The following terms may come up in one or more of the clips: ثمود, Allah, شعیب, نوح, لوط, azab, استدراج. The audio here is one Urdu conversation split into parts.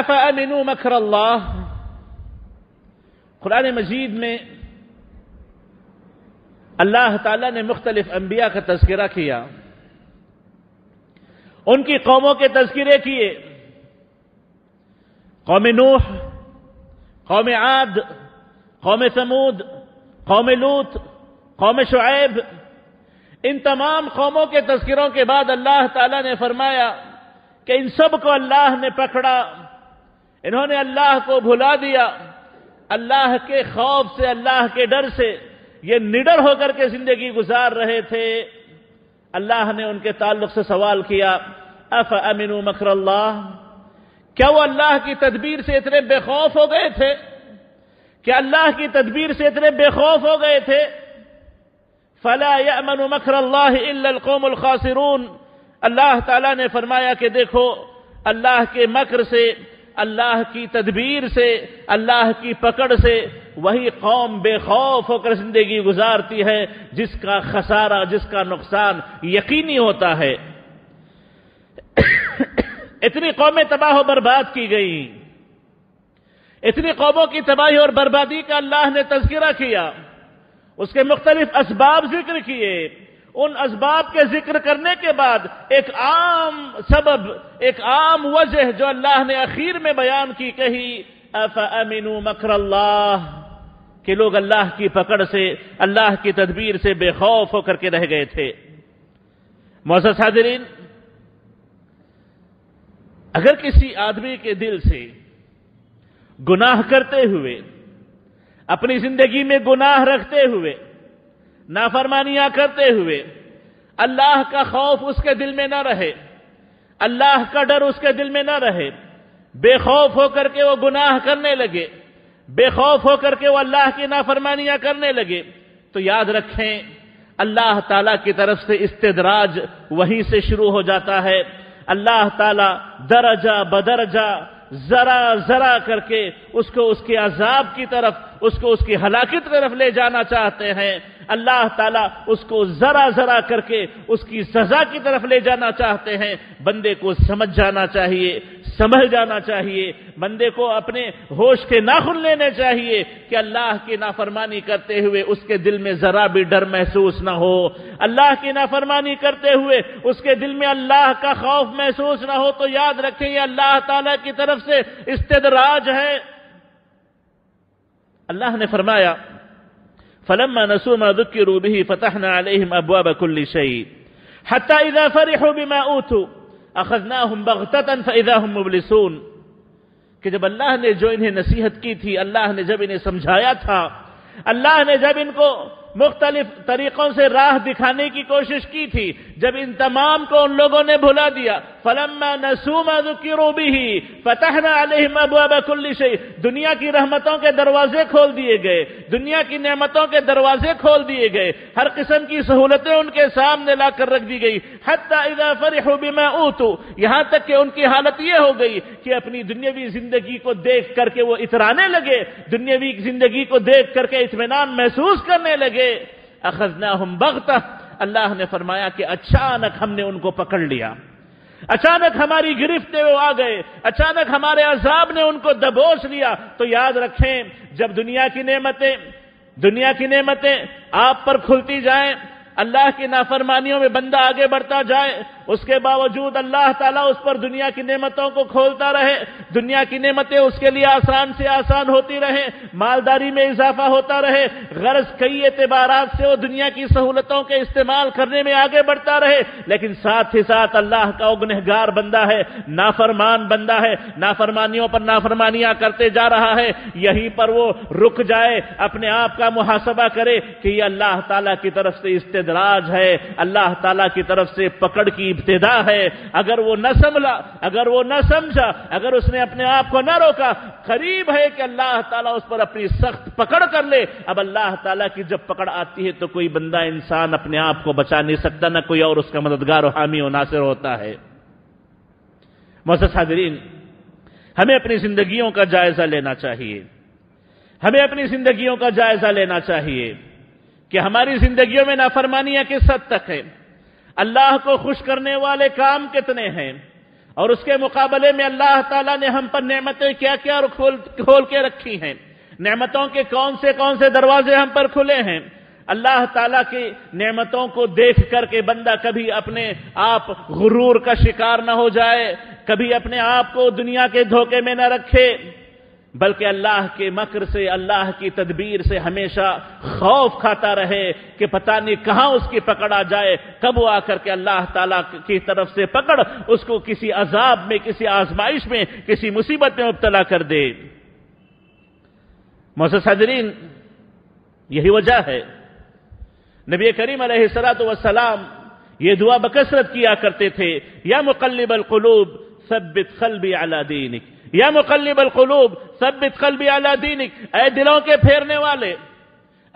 أفأمنوا مكر الله. قرآن مجید میں اللہ تعالیٰ نے مختلف انبیاء کا تذکرہ کیا، ان کی قوموں کے تذکرے کیے، قوم نوح، قوم عاد، قوم ثمود، قوم لوط، قوم شعیب. ان تمام قوموں کے تذکروں کے بعد اللہ تعالیٰ نے فرمایا کہ ان سب کو اللہ نے پکڑا، انہوں نے اللہ کو بھلا دیا، اللہ کے خوف سے، اللہ کے ڈر سے یہ نڈر ہو کر کے زندگی گزار رہے تھے. اللہ نے ان کے تعلق سے سوال کیا، أَفَأَمِنُوا مَكْرَ اللَّهِ، کیا وہ اللہ کی تدبیر سے اتنے بے خوف ہو گئے تھے؟ کیا اللہ کی تدبیر سے اتنے بے خوف ہو گئے تھے؟ فَلَا يَأْمَنُ مَكْرَ اللَّهِ إِلَّا الْقَوْمُ الْخَاسِرُونَ. اللہ تعالیٰ نے فرمایا کہ دیکھو، اللہ کے مکر سے، اللہ کی تدبیر سے، اللہ کی پکڑ سے وہی قوم بے خوف ہو کر زندگی گزارتی ہے جس کا خسارہ، جس کا نقصان یقینی ہوتا ہے. اتنی قومیں تباہ و برباد کی گئیں، اتنی قوموں کی تباہی اور بربادی کا اللہ نے تذکرہ کیا، اس کے مختلف اسباب ذکر کیے. ان اسباب کے ذکر کرنے کے بعد ایک عام سبب، ایک عام وجہ جو اللہ نے اخیر میں بیان کی کہی، أَفَأَمِنُوا مَكْرَ اللَّهِ، کہ لوگ اللہ کی پکڑ سے، اللہ کی تدبیر سے بے خوف ہو کر کے رہ گئے تھے. معزز حاضرین، اگر کسی آدمی کے دل سے گناہ کرتے ہوئے، اپنی زندگی میں گناہ رکھتے ہوئے، نافرمانیاں کرتے ہوئے اللہ کا خوف اس کے دل میں نہ رہے، اللہ کا ڈر اس کے دل میں نہ رہے، بے خوف ہو کر کے وہ گناہ کرنے لگے، بے خوف ہو کر کے وہ اللہ کی نافرمانیاں کرنے لگے، تو یاد رکھیں اللہ تعالیٰ کی طرف سے استدراج وہیں سے شروع ہو جاتا ہے. اللہ تعالیٰ درجہ بدرجہ، ذرا ذرا کر کے اس کو اس کے عذاب کی طرف، اس کو اس کی ہلاکت طرف لے جانا چاہتے ہیں. اللہ تعالیٰ اس کو ذرا ذرا کر کے اس کی سزا کی طرف لے جانا چاہتے ہیں. بندے کو سمجھ جانا چاہیے، سمجھ جانا چاہیے، بندے کو اپنے ہوش کے ناخن لینے چاہیے کہ اللہ کی نافرمانی کرتے ہوئے اس کے دل میں ذرا بھی ڈر محسوس نہ ہو، اللہ کی نافرمانی کرتے ہوئے اس کے دل میں اللہ کا خوف محسوس نہ ہو. تو یاد رکھیں یہ اللہ تعالیٰ کی طرف سے استدراج ہے. اللہ نے فرمایا فَلَمَّا نَسُوا مَا ذُكِّرُوا بِهِ فَتَحْنَا عَلَيْهِمْ أَبْوَابَ كُلِّ شَيْءٍ حَتَّى إِذَا فَرِحُوا بِمَا أُوتُوا أَخَذْنَاهُمْ بَغْتَةً فَإِذَا هُمْ مُبْلِسُونَ. کہ جب اللہ نے جو انہیں نصیحت کی تھی، اللہ نے جب انہیں سمجھایا تھا، اللہ نے جب ان کو مختلف طریقوں سے راہ دکھانے کی کوشش کی تھی، جب ان تمام کو ان لوگوں نے بھلا دیا، فَلَمَّا نَسُوا مَا ذُكِّرُوا بِهِ فَتَحْنَا عَلَيْهِمْ أَبْوَابَ كُلِّ شَيْءٍ. دنیا کی رحمتوں کے دروازے کھول دیے گئے، دنیا کی نعمتوں کے دروازے کھول دیے گئے، ہر قسم کی سہولتیں ان کے سامنے لا کر رکھ دی گئی. حَتَّى إِذَا فَرِحُوا بِمَا أُوتُوا، یہاں تک کہ ان کی حالت یہ ہو گئی کہ اپنی دنیاوی زندگی کو دیکھ کر کے وہ اترانے لگے، دنیاوی زندگی کو دیکھ کر کے اطمینان محسوس کرنے لگے. اخذناہم بغتہ، اللہ نے فرمایا کہ اچانک ہم نے ان کو پکڑ لیا، اچانک ہماری گرفت میں وہ آ گئے، اچانک ہمارے عذاب نے ان کو دبوچ لیا. تو یاد رکھیں جب دنیا کی نعمتیں آپ پر کھلتی جائیں، اللہ کی نافرمانیوں میں بندہ آگے بڑھتا جائے، اس کے باوجود اللہ تعالیٰ اس پر دنیا کی نعمتوں کو کھولتا رہے، دنیا کی نعمتیں اس کے لیے آسان سے آسان ہوتی رہے، مالداری میں اضافہ ہوتا رہے، غرض کئی اعتبارات سے وہ دنیا کی سہولتوں کے استعمال کرنے میں آگے بڑھتا رہے. لیکن ساتھ ہی ساتھ اللہ کا وہ گنہگار بندہ ہے، نافرمان بندہ ہے، نافرمانیوں پر نافرمانیاں کرتے جا رہا ہے، یہیں پر وہ رک جائے، اپنے آپ کا محاسبہ کرے کہ یہ اللہ تعالیٰ کی طرف سے استدراج ہے، اللہ تعالیٰ کی طرف سے پکڑ کی ابتدا ہے. اگر وہ نہ سمجھا، اگر اس نے اپنے آپ کو نہ روکا، قریب ہے کہ اللہ تعالیٰ اس پر اپنی سخت پکڑ کر لے. اب اللہ تعالیٰ کی جب پکڑ آتی ہے تو کوئی بندہ انسان اپنے آپ کو بچا نہیں سکتا، نہ کوئی اور اس کا مددگار و حامی و ناصر ہوتا ہے. معزز حاضرین، ہمیں اپنی زندگیوں کا جائزہ لینا چاہیے، ہمیں اپنی زندگیوں کا جائزہ لینا چاہیے کہ ہماری زندگیوں میں نافرمانیاں کس حد تک ہیں، اللہ کو خوش کرنے والے کام کتنے ہیں، और उसके मुकाबले में अल्लाह ताला ने हम पर नेमतें क्या क्या खोल के रखी हैं, नेमतों के कौन से दरवाजे हम पर खुले हैं। अल्लाह ताला की नेमतों को देख करके बंदा कभी अपने आप गुरूर का शिकार न हो जाए, कभी अपने आप को दुनिया के धोखे में न रखे, बल्कि अल्लाह के मकर से, अल्लाह की तदबीर से हमेशा खौफ खाता रहे कि पता नहीं कहां उसकी पकड़ा जाए, कब वो आकर के अल्लाह ताला की तरफ से पकड़ उसको किसी अजाब में, किसी आजमाइश में, किसी मुसीबत में मुब्तला कर दे। मोहतरम हाज़रीन, यही वजह है नबी करीम अलैहिस्सलातु वस्सलाम ये दुआ बकसरत किया करते थे, या मुक़ल्लिबल क़ुलूब सब्बित क़ल्बी अला दीनिक, या मुक़ल्लिबल क़ुलूब सब्बित क़ल्बी अला दीनिक, ऐ दिलों के फेरने वाले,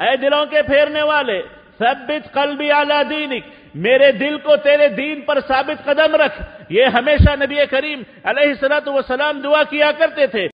ऐ दिलों के फेरने वाले, सब्बित क़ल्बी अला दीनिक, मेरे दिल को तेरे दीन पर साबित कदम रख। ये हमेशा नबी करीम अलैहिस्सलातु वस्सलाम दुआ किया करते थे।